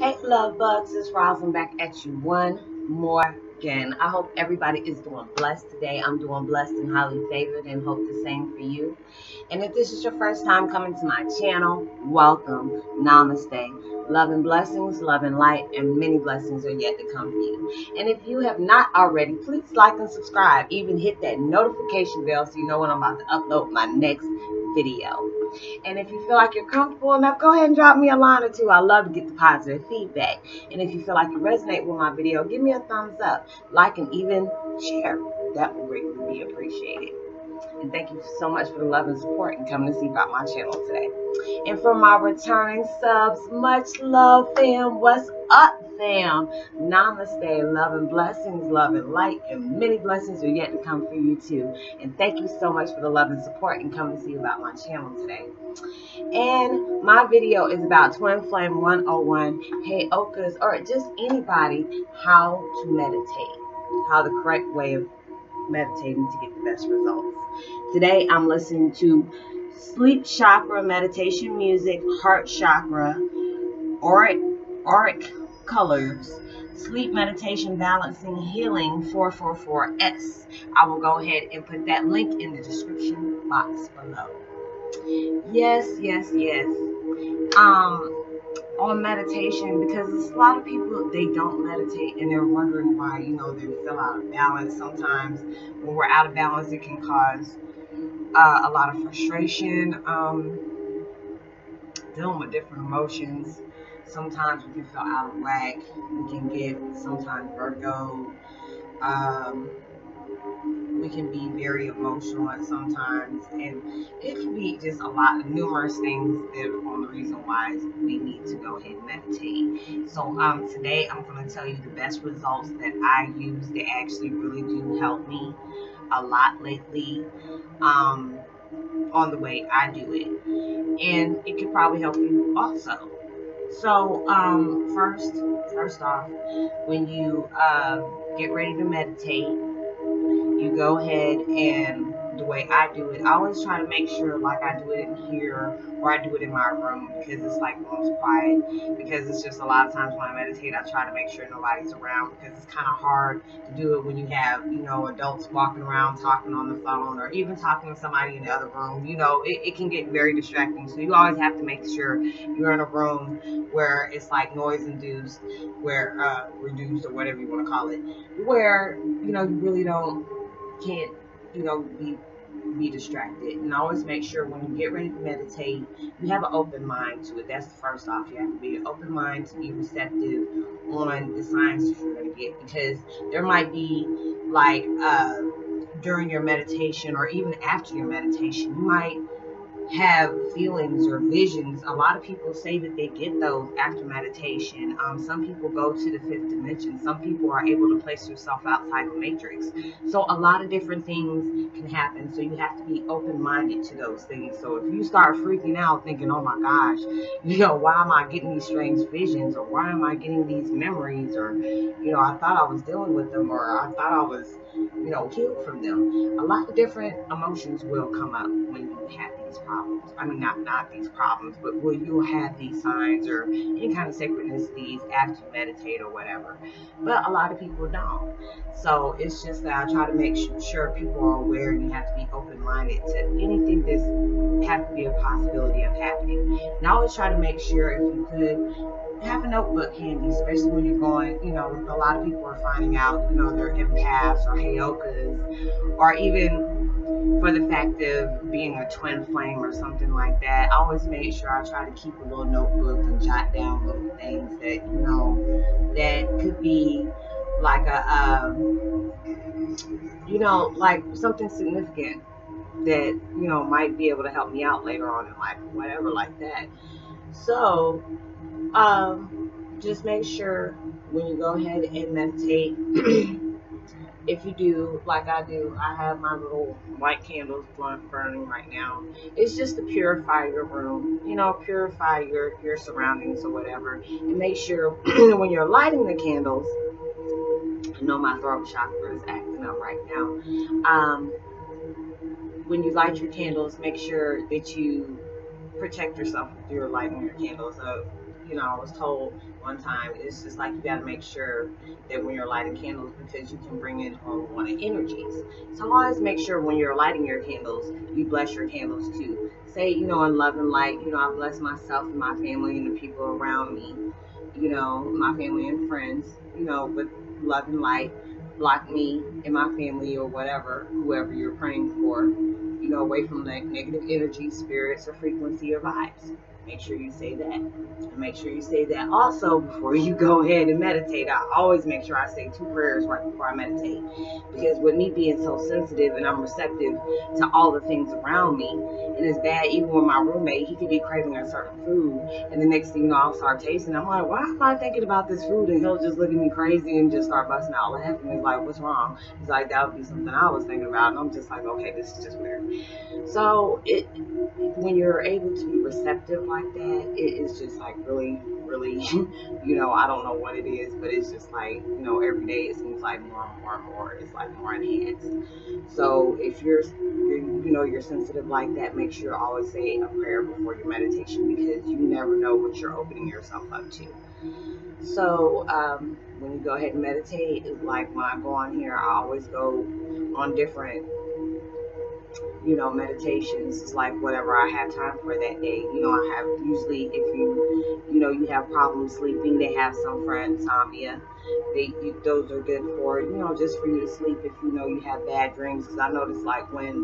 Hey, love bugs, it's Roslynn back at you one more again. I hope everybody is doing blessed today. I'm doing blessed and highly favored and hope the same for you. And if this is your first time coming to my channel, welcome. Namaste. Love and blessings, love and light, and many blessings are yet to come for you. And if you have not already, please like and subscribe. Even hit that notification bell so you know when I'm about to upload my next video. And if you feel like you're comfortable enough, go ahead and drop me a line or two. I love to get the positive feedback. And if you feel like you resonate with my video, give me a thumbs up, like, and even share. That will greatly be appreciated. And thank you so much for the love and support and coming to see about my channel today. And for my returning subs, much love, fam. What's up, fam? Namaste. Love and blessings, love and light, and many blessings are yet to come for you too. And thank you so much for the love and support and coming to see about my channel today. And my video is about Twin Flame 101, Heyokas, or just anybody, how to meditate, how the correct way of meditating to get the best results. Today I'm listening to sleep chakra meditation music, heart chakra, auric colors, sleep meditation, balancing, healing 444S. I will go ahead and put that link in the description box below. Yes. On meditation, because there's a lot of people, they don't meditate and they're wondering why, you know, they're still out of balance. Sometimes when we're out of balance, it can cause a lot of frustration, dealing with different emotions. Sometimes we can feel out of whack. We can get sometimes vertigo. We can be very emotional at sometimes, and it can be just a lot of numerous things that are the reason why we need to go ahead and meditate. So today I'm going to tell you the best results that I use that actually really do help me a lot lately on the way I do it, and it could probably help you also. So first off, when you get ready to meditate, you go ahead, and the way I do it, I always try to make sure, like, I do it in here, or I do it in my room, because it's like most quiet, because it's just a lot of times when I meditate, I try to make sure nobody's around, because it's kind of hard to do it when you have, you know, adults walking around talking on the phone, or even talking to somebody in the other room. You know, it can get very distracting, so you always have to make sure you're in a room where it's like noise induced, where reduced, or whatever you want to call it, where, you know, you really can't, you know, be distracted. And always make sure when you get ready to meditate, you have an open mind to it. That's the first off. You have to be an open mind to be receptive on the signs that you're going to get, because there might be, like, during your meditation or even after your meditation, you might have feelings or visions. A lot of people say that they get those after meditation. Some people go to the fifth dimension. Some people are able to place yourself outside the matrix. So a lot of different things can happen. So you have to be open-minded to those things. So if you start freaking out thinking, oh my gosh, you know, why am I getting these strange visions, or why am I getting these memories, or, you know, I thought I was dealing with them, or I thought I was, you know, healed from them. A lot of different emotions will come up when you have these problems. I mean, not these problems, but will you have these signs or any kind of synchronicities after you meditate or whatever. But a lot of people don't. So it's just that I try to make sure people are aware, and you have to be open-minded to anything that's have to be a possibility of happening. And I always try to make sure, if you could, have a notebook handy, especially when you're going, you know, a lot of people are finding out, you know, they're empaths or heyokas, or even for the fact of being a twin flame or something like that. I always make sure I try to keep a little notebook and jot down little things that, you know, that could be like a, you know, like something significant that, you know, might be able to help me out later on in life, whatever like that. So, just make sure when you go ahead and meditate, if you do like I do, I have my little white candles burning right now. It's just to purify your room, you know, purify your surroundings or whatever, and make sure when you're lighting the candles. I know my throat chakra is acting up right now. When you light your candles, make sure that you protect yourself with your light and your candles up. You know, I was told one time, it's just like you got to make sure that when you're lighting candles, because you can bring in all wanted energies. So always make sure when you're lighting your candles, you bless your candles too. Say, you know, in love and light, you know, I bless myself and my family and the people around me, you know, my family and friends, you know, with love and light. Block me and my family or whatever, whoever you're praying for, you know, away from that negative energy, spirits, or frequency or vibes. Make sure you say that. And make sure you say that also before you go ahead and meditate. I always make sure I say 2 prayers right before I meditate, because with me being so sensitive and I'm receptive to all the things around me, and it's bad even with my roommate, he could be craving a certain food, and the next thing you know, I'll start tasting. I'm like, why am I thinking about this food? And he'll just look at me crazy and just start busting out laughing. He's like, what's wrong? He's like, that would be something I was thinking about. And I'm just like, okay, this is just weird. So when you're able to be receptive like that, it is just like really, really, you know, I don't know what it is, but it's just like, you know, every day it seems like more and more and more. It's like more enhanced. So if you're sensitive like that, make sure you always say a prayer before your meditation, because you never know what you're opening yourself up to. So when you go ahead and meditate, it's like when I go on here, I always go on different, you know, meditations. It's like whatever I have time for that day. You know, I have usually, if you have problems sleeping, they have some for insomnia. Those are good for, you know, just for you to sleep if you know you have bad dreams. Because I notice, like, when,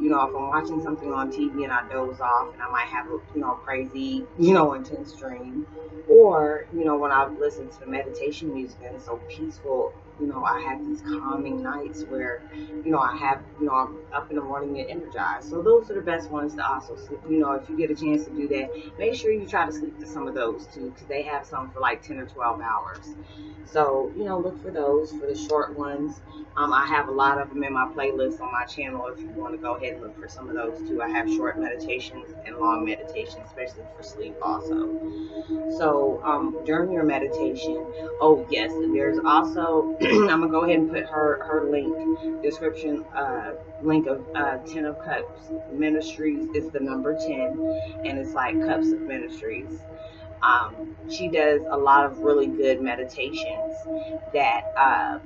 you know, if I'm watching something on TV and I doze off, and I might have a, you know, crazy, you know, intense dream. Or, you know, when I listen to the meditation music and it's so peaceful, you know, I have these calming nights where, you know, I'm up in the morning and energized. So those are the best ones to also sleep. You know, if you get a chance to do that, make sure you try to sleep to some of those too, because they have some for like 10 or 12 hours. So, you know, look for those, for the short ones. I have a lot of them in my playlist on my channel. If you want to go ahead and look for some of those too, I have short meditations and long meditations, especially for sleep also. So during your meditation, oh yes, there's also I'm gonna go ahead and put her link, description, link of Ten of Cups Ministries. It's the number 10, and it's like Cups of Ministries. She does a lot of really good meditations that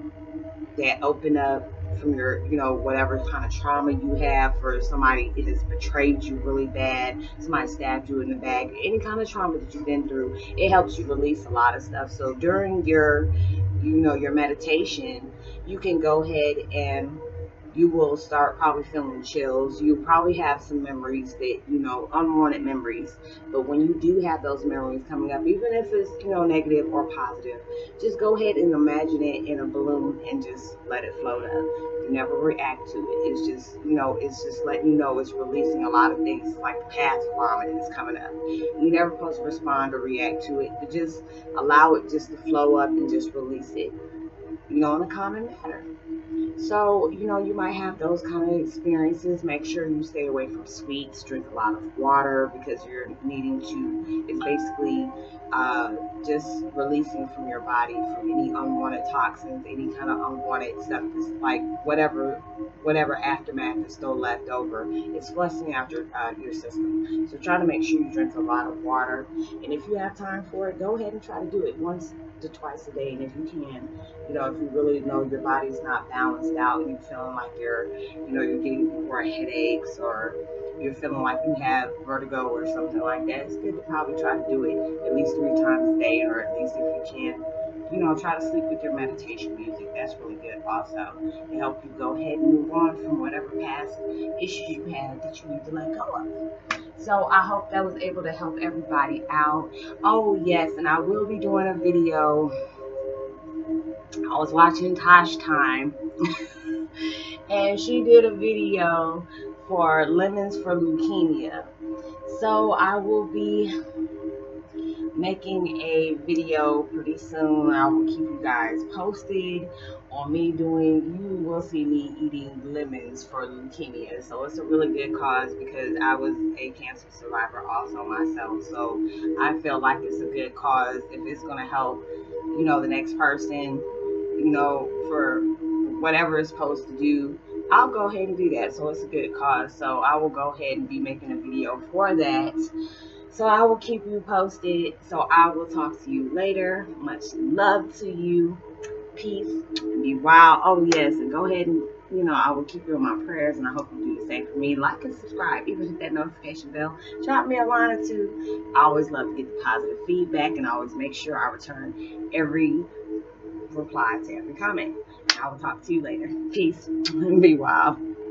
open up from your, you know, whatever kind of trauma you have, for somebody that has betrayed you really bad, somebody stabbed you in the back, any kind of trauma that you've been through. It helps you release a lot of stuff. So during your, you know, your meditation, you can go ahead and you will start probably feeling chills. You probably have some memories that, you know, unwanted memories. But when you do have those memories coming up, even if it's, you know, negative or positive, just go ahead and imagine it in a balloon and just let it float up. You never react to it. It's just, you know, it's just letting you know it's releasing a lot of things, like past vomit is coming up. You're never supposed to respond or react to it, but just allow it just to flow up and just release it, you know, in a common manner. So, you know, you might have those kind of experiences. Make sure you stay away from sweets. Drink a lot of water, because you're needing to, it's basically just releasing from your body, from any unwanted toxins, any kind of unwanted stuff. It's like whatever aftermath is still left over, it's flushing after your system. So try to make sure you drink a lot of water. And if you have time for it, go ahead and try to do it once to twice a day. And if you can, you know, if you really know your body's not balanced out and you're feeling like you're, you know, you're getting more headaches, or you're feeling like you have vertigo or something like that, it's good to probably try to do it at least 3 times a day, or at least if you can, you know, try to sleep with your meditation music. That's really good also to help you go ahead and move on from whatever past issues you had that you need to let go of. So I hope that was able to help everybody out. Oh yes, and I will be doing a video. I was watching Tosh Time and she did a video for lemons for leukemia. So I will be making a video pretty soon. I will keep you guys posted on me doing, you will see me eating lemons for leukemia. So it's a really good cause, because I was a cancer survivor also myself. So I feel like it's a good cause if it's gonna help, you know, the next person, you know, for whatever it's supposed to do. I'll go ahead and do that. So it's a good cause. So I will go ahead and be making a video for that. So I will keep you posted. So I will talk to you later. Much love to you. Peace and be wild. Oh yes, and go ahead and, you know, I will keep you in my prayers, and I hope you do the same for me. Like and subscribe, even hit that notification bell. Drop me a line or two. I always love to get the positive feedback, and I always make sure I return every reply to every comment. I will talk to you later. Peace. Be wild.